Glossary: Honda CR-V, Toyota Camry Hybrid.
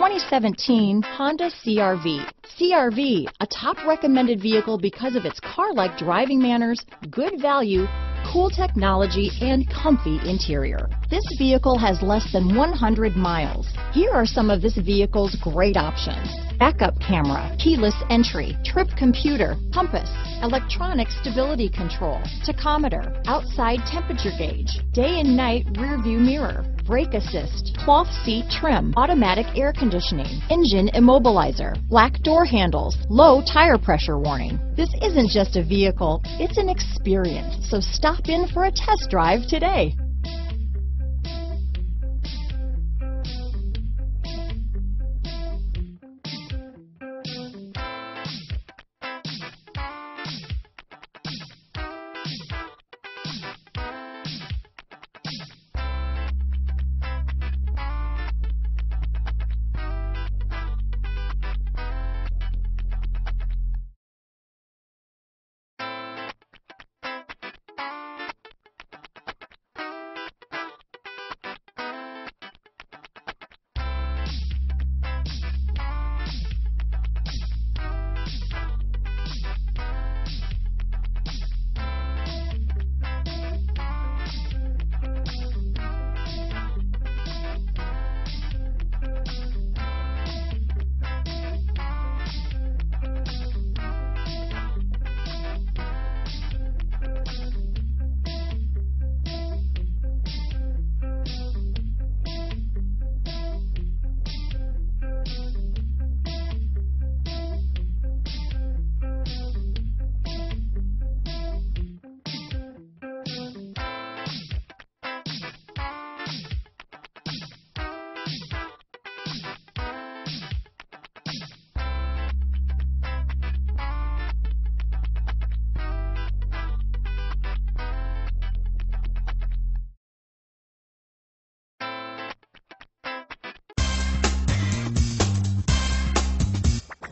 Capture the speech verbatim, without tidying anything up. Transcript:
twenty seventeen Honda C R V. C R V, a top recommended vehicle because of its car-like driving manners, good value, cool technology, and comfy interior. This vehicle has less than one hundred miles. Here are some of this vehicle's great options: backup camera, keyless entry, trip computer, compass, electronic stability control, tachometer, outside temperature gauge, day and night rear view mirror, brake assist, cloth seat trim, automatic air conditioning, engine immobilizer, black door handles, low tire pressure warning. This isn't just a vehicle, it's an experience. So stop in for a test drive today.